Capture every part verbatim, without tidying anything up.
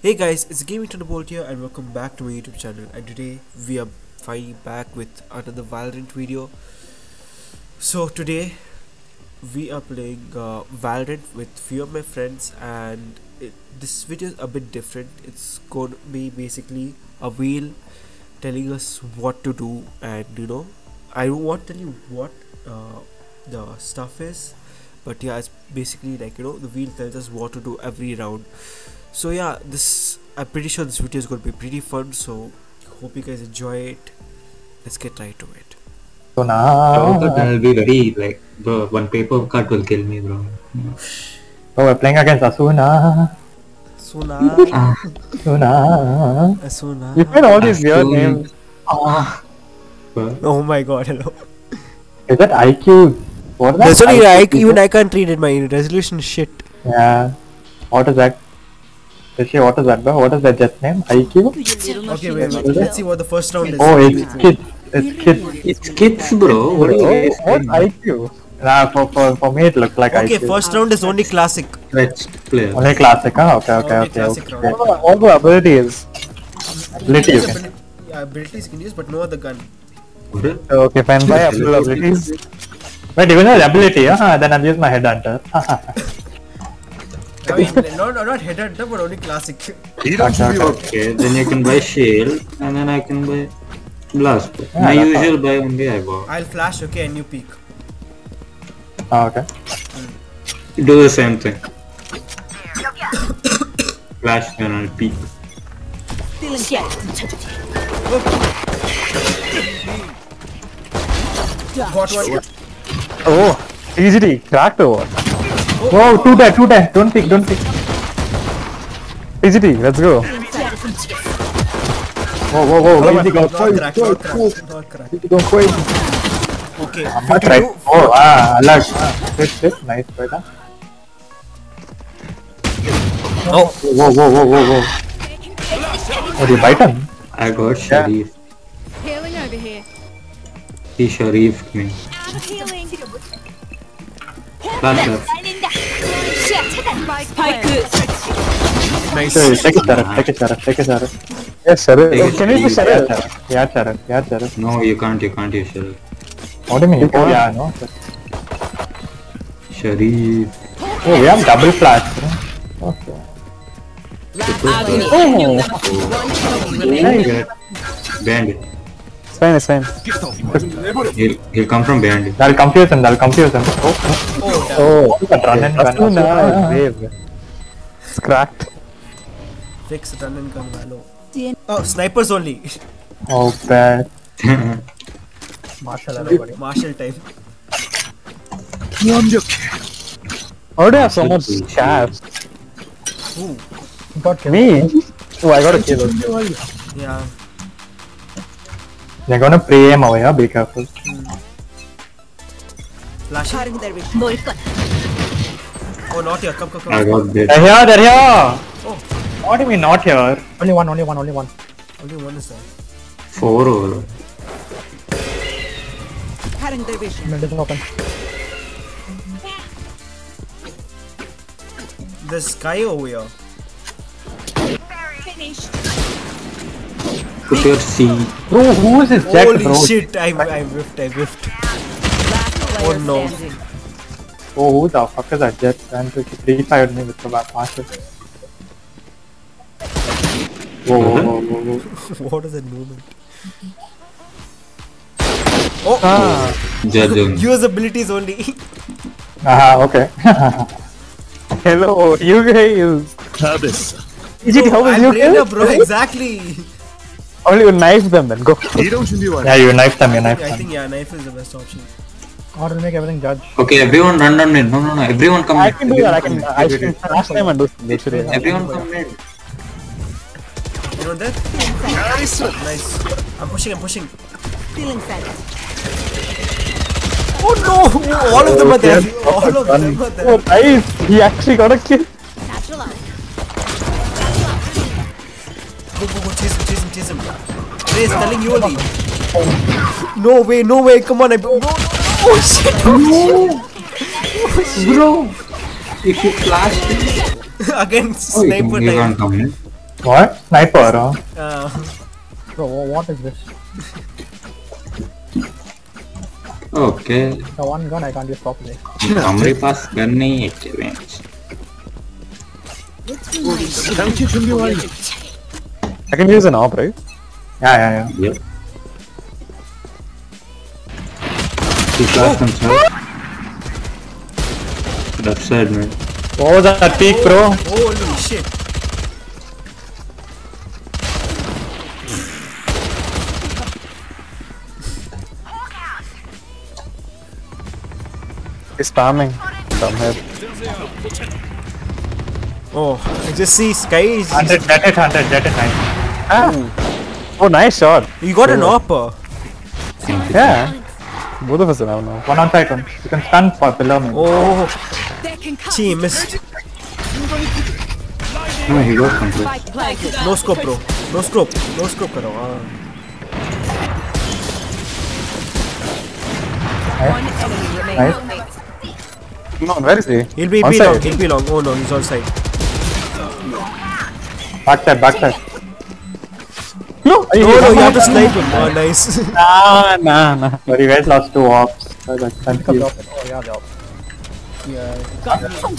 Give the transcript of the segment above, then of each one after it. Hey guys, it's The Gaming Thunderbolt here and welcome back to my YouTube channel, and today we are finally back with another Valorant video. So today we are playing uh, Valorant with few of my friends, and it, this video is a bit different. It's going to be basically a wheel telling us what to do, and you know, I won't tell you what uh, the stuff is, but yeah, it's basically like, you know, the wheel tells us what to do every round. So yeah, this I'm pretty sure this video is going to be pretty fun, so hope you guys enjoy it. Let's get right to it. So now I'll be ready, like bro, one paper cut will kill me, bro. Oh, we're playing against Asuna. Asuna. Asuna. Asuna. You played all these weird names. Ah. Oh my god, hello. Is that I Q? What is that? That's only I Q, even I can't read it, my resolution shit. Yeah. What is that? Rishi, what is that, bro? What is that jet name? I Q? Okay, wait, wait. Let's see what the first round is. Oh, it's kids. It's kids. It's kids, bro. What is it? What's I Q? Nah, for, for, for me it looks like okay, I Q. Okay, first round is only classic. Player. Only classic, huh? Okay, okay, okay. okay, okay. All the abilities. Ability you can. Yeah, abilities you can use, but no other gun. Okay, fine. By abilities. Wait, even have ability, huh? Then I'll use my headhunter. I mean, no, no, not headhunter, but only classic. Okay, okay, then you can buy shield, and then I can buy blast. Yeah, my usual all. Buy only I bought. I'll flash, okay, and you peek. Ah, okay. Mm. Do the same thing. Flash, and I'll peek. Got one. Oh, easily cracked over. Oh, oh, oh, two die, two die. Don't pick, don't pick. Easy T, let's go. Whoa, whoa, whoa. No, easy, go crazy. Go crazy. Go crazy. Okay. I'm not right. Oh, ah, luck. Shit, shit. Nice, right? Huh? Oh. Whoa, whoa, whoa, whoa, whoa. Oh, did you bite him? I got Sharif. Healing over here. He Sharifed me. Out of healing. Plant left. Nice. So, take it, Sarah. Take it, Sarah. Take it, Sarah. Yes, Sarah. Oh, can you do Sarah? Yeah, Sarah. Yeah, Sarah. No, you can't. You can't use Sarah. What do you mean? You oh, yeah, no. Sharif. Oh, we have double flash. Okay. Oh. Oh. Bandit. It's fine, it's fine. He'll, he'll come from behind you. That'll confuse him, that'll confuse him. Oh, oh, oh. oh. Run and gun. Asuna. Asuna. It's cracked. Fix run and gun, Valo. Oh, snipers only. Oh, bad. Marshal, everybody. Marshal time. How do I have so much chaps? Who? Got me? Oh, I got a kill. Yeah. They're gonna pray him away, huh? Be careful. Flash. Oh, not here. Come, come, come. I got dead. They're here, they're here! Oh. What do you mean not here? Only one, only one, only one. Only one is there. Four over. There's guy over here. Put your C. Bro, who is this jack, bro? Holy shit, I, I whiffed, I whiffed. Oh no. Oh, who the fuck is that jet? And he pre-fired me with the back marshal. Whoa, whoa, whoa, whoa, whoa. What is that movement? Oh! Ah. Use abilities only. Aha, okay. Hello, you guys. Is it how is you guys? Bro, exactly. Only you knife them then, go. Yeah, you knife them, you knife them. I think yeah, knife is the best option. Or make everything judge. Okay, everyone run down mid. No, no, no, everyone come in. I can do that, I can. I can last time I do that. Everyone come in. You know that? Nice. Nice. I'm pushing, I'm pushing. Oh no! All of them are there. All of them are there. Oh, nice. He actually got a kill. Go, go, go, chase him, chase him, chase him. Ray is telling you only. No way, no way, come on. I no, no, no. Oh shit, oh, oh shit. Bro, if you flash. Again, sniper oh, you, you time. What? Sniper, huh? Oh. Bro, what is this? Okay. The one gun I can't use properly. Somebody pass gun nahi exchange. I can use an AWP, right? Yeah, yeah, yeah. Yep. He passed himself. That's sad, man. What was that peak, bro? Holy shit. He's spamming. Oh, I just see skies. one hundred, that is one hundred, that is nine. Ah. Oh, nice shot. You got an AWP. Yeah. Both of us are now. One on Titan. You can stand for below me. Oh. Gee, missed. No, he got complete. No scope, bro. No scope. No scope. Karo. Ah. Right. Come on, where is he? He'll be, be long, he'll be long. Oh no, he's on side. Back that, back that. No! No, no, no, you have to snipe him. Oh, nice. Nah, nah, nah. But you guys lost two ops. So that's thank you. Oh, yeah, the ops. Yeah. Got him.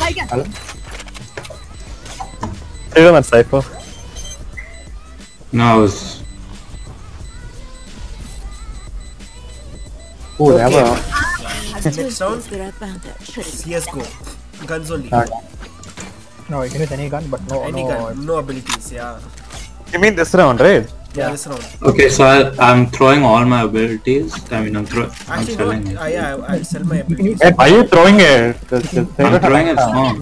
Take him at Cypher. No, I was. Oh, okay. They have a... C S G O. Guns only. No, you can use any gun, but no... Any no, gun, no abilities, yeah. You mean this round, right? Yeah, yeah. This round. Okay, so I, I'm throwing all my abilities. I mean, I'm throwing... Actually, I'm no, I, yeah, I'll sell my abilities. Hey, are you throwing it? Just, just I'm throwing it small.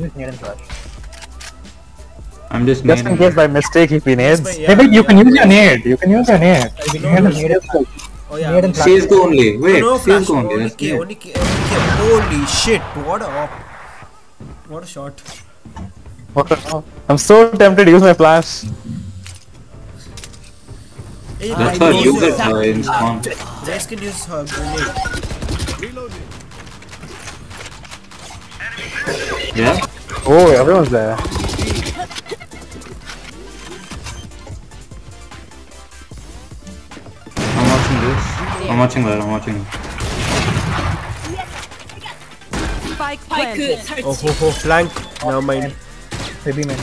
I'm just Just in case by mistake if he nades. Maybe yeah, you yeah, can yeah. use your nade. You can use your nade. You can use your nade. Oh yeah, C S G O only. Wait, no, no, C S G O only. Only, K, only, K, only K. Holy shit, what a op. What a shot. What a op. I'm so tempted to use my flash. Hey, that's how you get her in spawn. Jax can use her grenade. Yeah? Oh, everyone's there. I'm watching that, I'm watching that. Spike, Spike oh, ho, ho, flank. Never mind. Heavy man.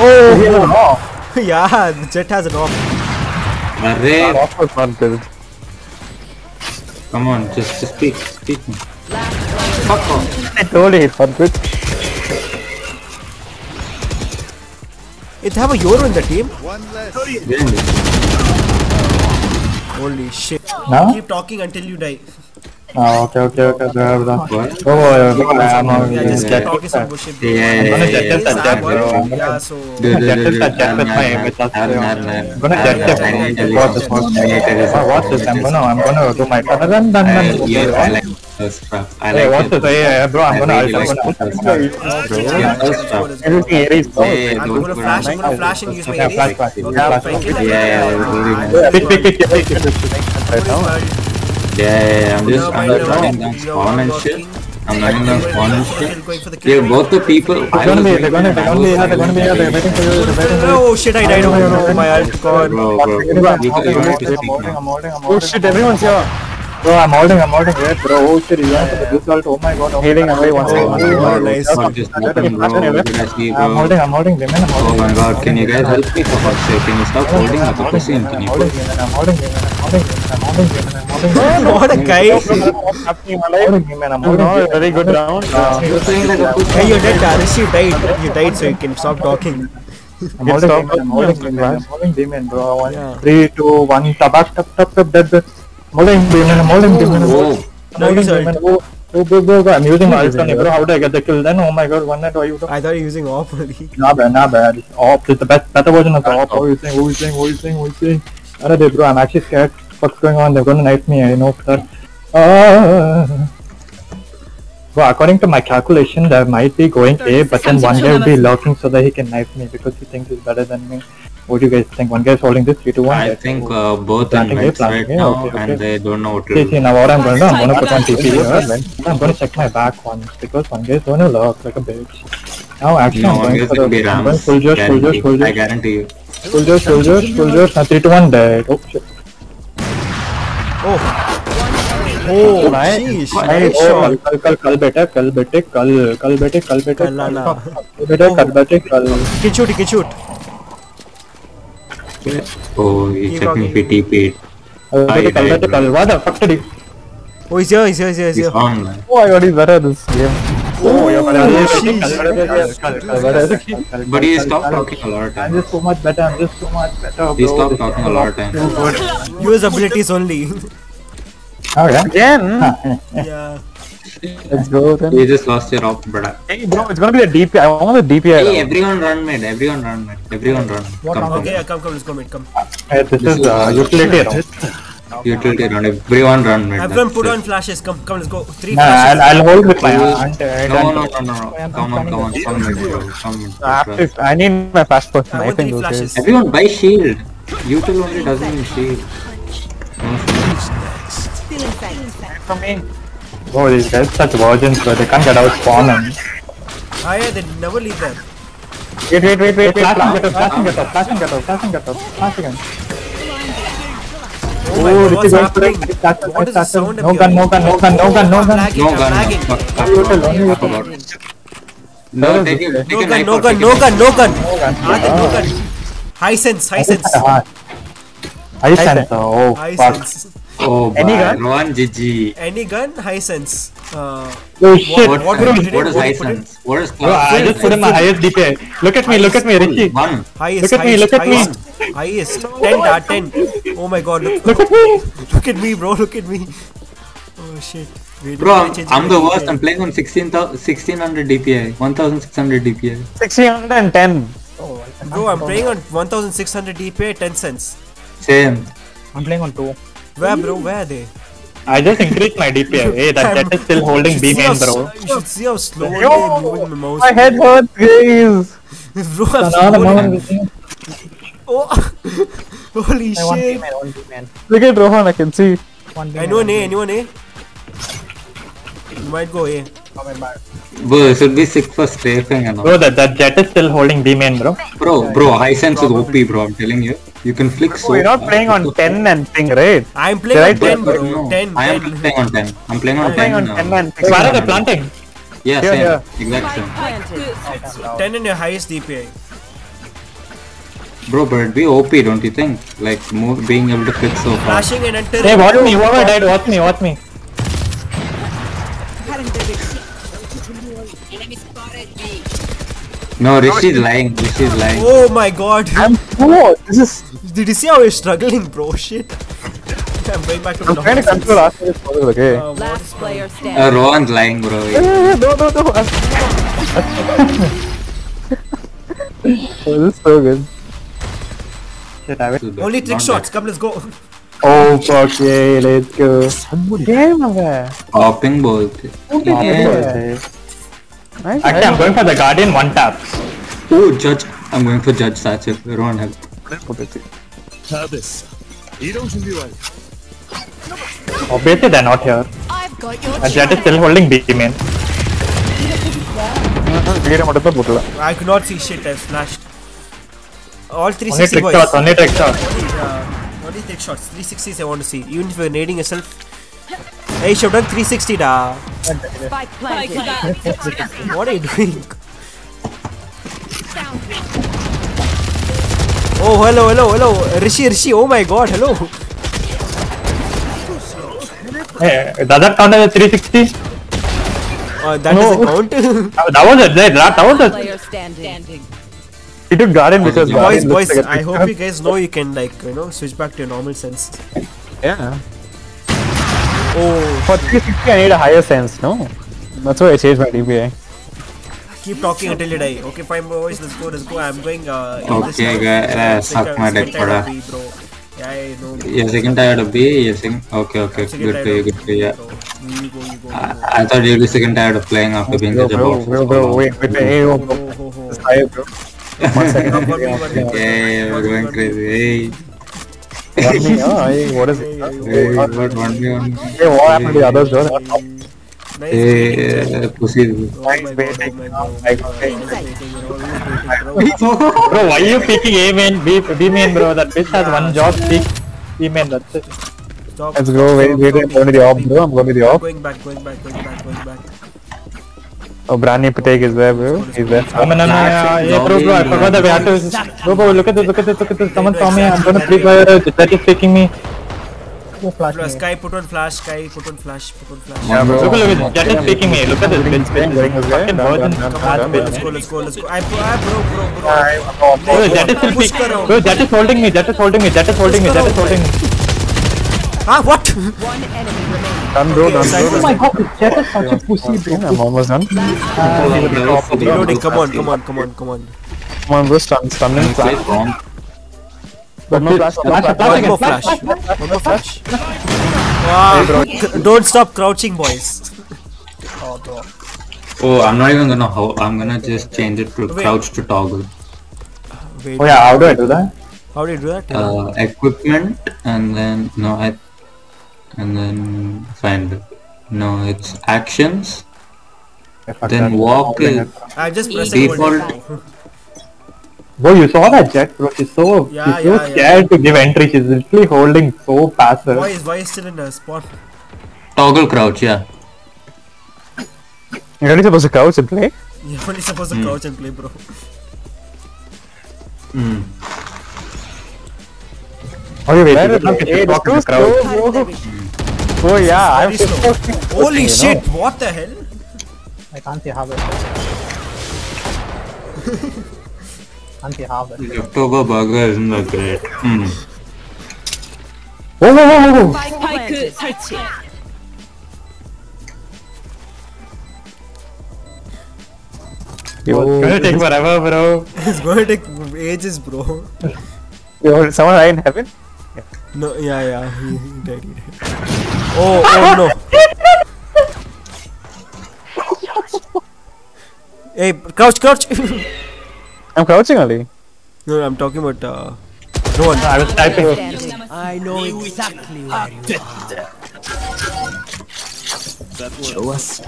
Oh, he has an off. Yeah, the jet has an off. Array. Come on, just, just peek, peek me. Fuck off. I told you, it's fun good. It have a Yoro in the team? One less. Really? Holy shit. No? Keep talking until you die. Oh, okay, okay, okay. There, there. Oh, yeah, yeah, yeah, yeah, yeah, just keep talking some bullshit. Yeah, yeah, yeah. I'm gonna jet that jet, bro. I'm gonna jet that jet with my image. I'm gonna jet that jet. Watch this, watch this. Watch this, I'm gonna, I'm gonna do my turn. Run, run, run. Yeah, I like those stuff. I like those. Yeah, yeah, bro, I'm gonna ult. I'm gonna ult. I'm gonna flash, I'm gonna flash and use my Ares. Yeah, flash, flash. Yeah, yeah. Pick, pick, pick, pick, pick, pick. Yeah, I'm just I'm just running down spawn and shit. I'm running down spawn and shit. They are both the people. They're gonna be, they're gonna be, they're gonna be, they're waiting for you. Oh shit, I died. Oh my god. Oh shit, everyone's here. Bro, I'm holding, I'm holding. Bro, oh shit, you went for the big ult. Oh my god. Healing away once again. Oh nice. I'm holding, I'm holding women. Oh my god, can you guys help me for fuck's sake? Can you stop holding up the person? Can you holding women? I'm holding women. I'm holding women. I'm holding women. What a guy! No, very good round. Hey, you did Tarish, you died. You died, so you can stop talking. I'm holding demon, I'm holding demon, I'm holding demon, bro. three, two, one, tabak, tap, tap, tap, dead, dead. I'm holding demon, I'm holding demon. I'm holding demon, oh, oh, oh, oh, I'm using my ultimate, bro. How do I get the kill then? Oh my god, one night, why you do? I thought you were using AWP already. Nah bad, nah bad. AWP is the best, better version of the AWP. What are you saying, what are you saying, what are you saying, what are you saying? I don't know, bro, I'm actually scared. What's going on? They're gonna knife me. I know that. Uh, well, according to my calculation, they might be going A, but then one guy will be lurking so that he can knife me because he thinks he's better than me. What do you guys think? One guy is holding this three to one. I think uh, both are right A, now, okay, okay. And they don't know what to do. See, see, now what I'm gonna do, I'm gonna put on T P here. I'm gonna check my back once because one guy is gonna lurk like a bitch. Now action. No, I'm going to be Rams. Soldiers, soldiers, soldiers. I guarantee you. Soldiers, soldiers, soldiers. Now three to one dead. Oh shit. Oh. Oh, jeez. Oh, कल कल कल बेटा कल बेटे कल कल बेटे कल बेटे कल ना ना बेटा कल बेटे कल किचूट किचूट oh he's taking pity pit बेटे कल बेटे कल वादा फक्कड़ी oh he's here he's here he's here oh I already better this game oh jeez but he stopped talking a lot of time I'm just so much better I'm just so much better he stopped talking a lot of time use abilities only Oh yeah. Again? yeah. Let's go then. You just lost your op, brother. Hey bro, it's gonna be a D P I. I want a D P I. Hey, everyone run mid. Everyone run mid. Everyone run. What? Come, okay, come. come, come, let's go mid. Come. Hey, this, this is uh, utility round. Utility round. Everyone run mid. Everyone put on flashes. Come, come, let's go. Three nah, flashes. I'll, I'll hold with my hand. No, no, no, no, no. Come on, come on, come mid, bro. Come mid. I, I need my fast post. I want three flashes. Everyone buy shield. Utility only doesn't need shield. For me. Oh, these guys such virgins, but they can't get out spawn and. Ah yeah, they never leave them. Wait, wait, wait, wait, flashing, flashing, flashing, flashing, flashing. Oh, this is going to be flashing. What is the sound? No gun, no gun, no gun, no gun, no gun. No gun. No, take it, take it. No gun, no gun, no gun. Ah, the no gun. High sense, high sense. High sense. Oh, fuck. Oh, any gun? One G G. Any gun? High sense. Uh, oh shit! What, what, what, what is high sense? What is? Bro, I just put in my highest D P I. Look at me! Look at me, Richie. One. Highest. Look at me! Look at me! Highest. Ten. Ah, ten. Oh my God! Look, look at me! Look at me, bro! Look at me! Oh shit! Wait, bro, I'm, I'm the worst. I'm playing on sixteen hundred D P I. one thousand six hundred D P I. sixteen ten. Oh, bro, I'm playing on one thousand six hundred D P I. Ten cents. Same. I'm playing on two. Where bro, where are they? I just increased my D P I. Hey, that jet is still holding B main, bro. You should see how slow they are moving the mouse. My head hurts, guys. Bro, I'm slow. Oh, holy shit. I want B main, I want B main. Look at Rohan, I can see. Anyone A, anyone A? You might go A. Bro, it should be sick for strafing and all. Bro, that, that jet is still holding B main, bro. Bro, bro, high sense is O P, bro, I'm telling you. You can flick so. You're not playing on ten and thing, right? I'm playing on ten, bro. ten. I am playing on ten. I'm playing on ten. Where are they planting? Yeah, same. Exact same. ten in your highest D P I. Bro, but it'd be O P, don't you think? Like, being able to flick so fast. Hey, watch me, whoever died, watch me, watch me. No, Rishi is lying. Rishi is lying. Oh my God! I'm poor. This is. Did you see how we're struggling, bro? Shit. I'm going back to the. I'm trying to control after this model, okay? Uh, Last player standing. Uh, Rohan's lying, bro. Yeah. Yeah, yeah, no, no, no. Oh, this is so good. Shit, I went. Only trick shots. Come, let's go. Oh fuck yeah, let's go. Damn, man. Popping balls. Popping balls. Nice, Actually, nice. I'm going for the Guardian one tap. Oh, Judge. I'm going for Judge Sachet. We don't have. Obviously, they're not here. And Jet is still holding B main. I could not see shit. I flashed. All three sixty boys. Shots, only trick shots. Yeah, only trick shots. three sixties I want to see. Even if you're nading yourself. Hey, should have done three sixty da. What are you doing? Oh, hello, hello, hello. Rishi, Rishi, oh my God, hello. Hey, does that count as a three sixty? Uh, that no. Doesn't count. That was it, that, that was it. He took Guardian because Boys, boys, like I hope you guys know you can, like, you know, switch back to your normal sense. Yeah. Oh, for three sixty I need a higher sense, no? That's why I changed my D P I. Keep talking until you die. Okay, fine boys, let's go, let's go. I'm going uh... Okay guys, uh, suck my dick, brother. Yeah, I know. You're second tired of B, you're second... Okay, okay, good play, good play, yeah. I thought you'd be second tired of playing after being such a boss. Bro, bro, bro, wait, wait, hey, oh, bro. It's higher, bro. One second. Yeah, we're going crazy, hey. What is it? Hey, what happened to the others? Nice eh, posible. Nice baiting. Bro, why you picking A main, B, B main, bro? That bitch has one job, pick B main, that's it. Stop. Let's go, wait, wait, I'm going to the op, bro. I'm going to the op. Going back, going back, going back, going back. Oh, Brani Patek is there, bro. He's there. I'm gonna, uh, yeah, bro, bro, I forgot that we have to. Bro, bro, look at this, look at this, look at this. Someone saw me, I'm gonna flip by uh, that is taking me. Flash bro, Sky, put on flash, Sky, put on flash, put on flash. Yeah, bro. Look at this, that is taking me. Look at this, bitch, bitch. Fucking virgin. Let's go, let's go, let's go. I, bro, bro, bro. Bro, that is still taking me. Bro, that is holding me, that is holding me, that is holding me, that is holding me. Ah, what? One enemy remains. Done, bro, done, bro. Oh my god, that is such a pussy, bro. I'm almost done. Reloading, come on, come on, come on, come on. Come on, bro, stun, stun and flash. One more flash, one more flash. One more flash. Wow. Don't stop crouching, boys. Oh, bro. Oh, I'm not even gonna ho- I'm gonna just change it to crouch to toggle. Oh yeah, how do I do that? How do you do that? Uh, equipment and then, no, I... and then find it. No, it's actions. Then walk is default. Bro, you saw that Jet, bro. She's so, yeah, she's yeah, so scared yeah. to give entry. She's literally holding so passive. Why is, why is still in the spot? Toggle crouch, yeah. You're only supposed to crouch and play? You're only supposed to mm. crouch and play, bro. Hmm. Oh, you're waiting for the crouch. Oh, yeah, I'm holy okay, shit, no. What the hell? I can't see how it. The October burger isn't that great. Hmm. Whoa, whoa, whoa, whoa. It's gonna take forever, bro. It's gonna take ages, bro. Yo, someone died in heaven? Yeah. No, yeah, yeah. He, he died, he died. Oh, oh no. Hey, crouch, crouch. I'm crouching only. No, I'm talking about uh, no one. I was typing. I know exactly where you are. That show us.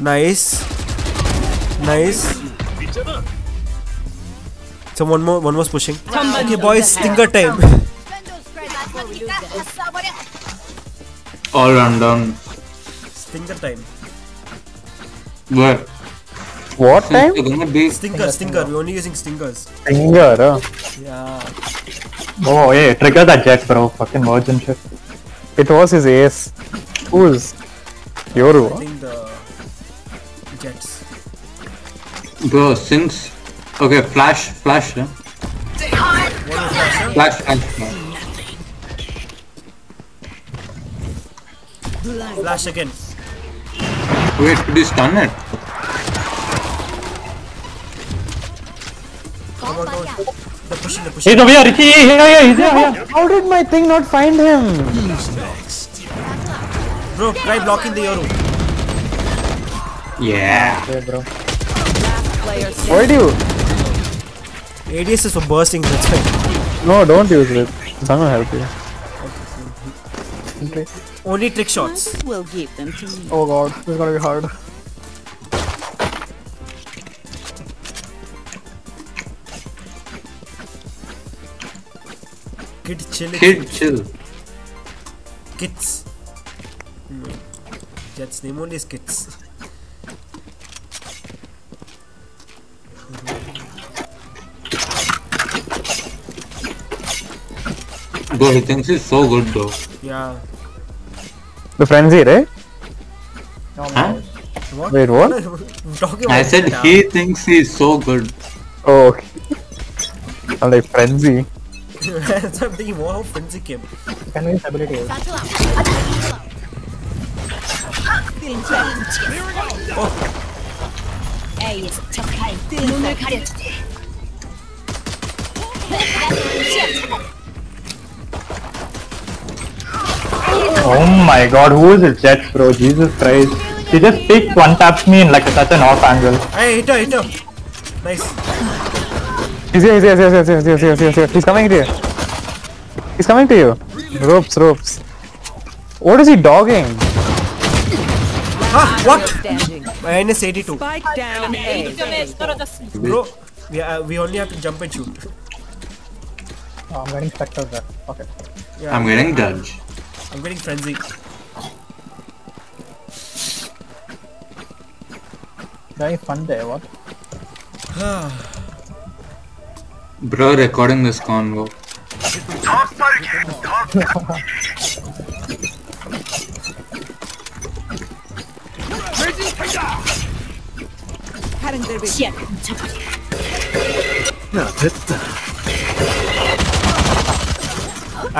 Nice, nice. So one more, one was pushing. Okay, boys, thinker time. All run down. Stinker time. Where? What time? Stinker, stinker. We're only using stingers. Stinger, huh? Yeah. Oh, hey, trigger that Jet, bro. Fucking virgin shit. It was his ace. Who's? Yoru. I think the Jets. Bro, sinks. Okay, flash, flash, huh? Flash, flash, flash. Flash again. Wait, could you stun it? Come on, come on. They're pushing, they're pushing. He's over here, he's here, he's here. How did my thing not find him? Bro, try blocking the Yoru. Yeah. Okay, bro. Why do you? A D S is for bursting, that's fine. No, don't use it. Someone help you. Okay. Only trick shots. We'll give them to me. Oh god, this is gonna be hard. Kid chill. Kid chill. Kids. Hmm. Jet's name only is Kids. Bro, he thinks he's so good though. Yeah. The frenzy, right? No, huh? What? Wait, what? I said that, he yeah. thinks he's so good. Oh, okay. I'm like frenzy. So I'm thinking more how frenzy came. Can we stability? Oh. Oh my god, who is it? Jets, bro, Jesus Christ. She just picked one taps me in like such an off angle. Hey, hit her, hit her. Nice. He's here, he's here, he's here, he's here, he's here, he's here. He's coming to you. He's coming to you. Ropes, ropes. What is he dogging? Ah, what? Minus eighty-two. Spike down. Bro, we, uh, we only have to jump and shoot. Oh, I'm getting stuck out there. Okay. Yeah, I'm getting dodge. I'm getting frenzy. Very fun day, what? Bro, recording this convo. I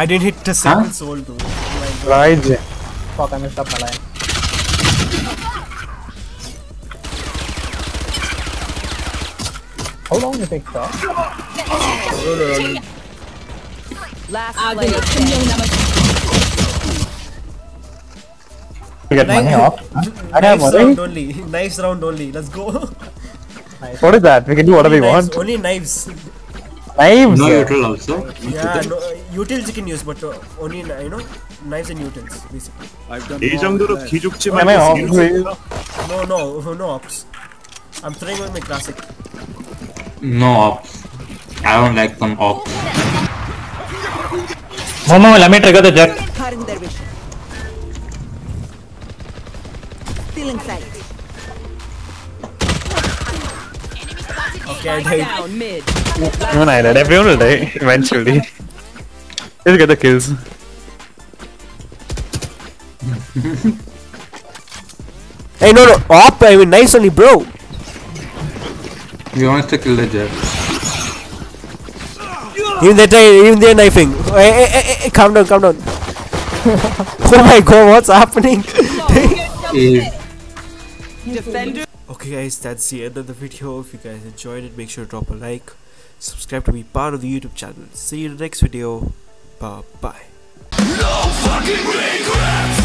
didn't hit a single huh? soul, dude. Oh right. Fuck, I messed up my line. How long did it take, sir? Last play. You get money off? I have money. Knives round only. Knives round only. Let's go. What is that? We can do whatever we want. Only knives. Knives? No util also. Yeah, no, utils you can use, but uh, only, you know, knives and utils, basically. I've done all Am I ops? No, no, no ops. I'm throwing away my classic. No ops. I don't like some ops. Oh, no, let me trigger the jet. Still inside. Okay, I died. No, I died. Everyone will die eventually. Let's get the kills. Hey, no, no. Op, I mean, nice only, bro. You want to kill the jet. Even they're trying, even they're knifing. Hey, hey, hey, hey, calm down, calm down. Oh my god, what's happening? Okay guys, that's the end of the video. If you guys enjoyed it, make sure to drop a like. Subscribe to be part of the YouTube channel. See you in the next video. Bye-bye. No fucking regrets!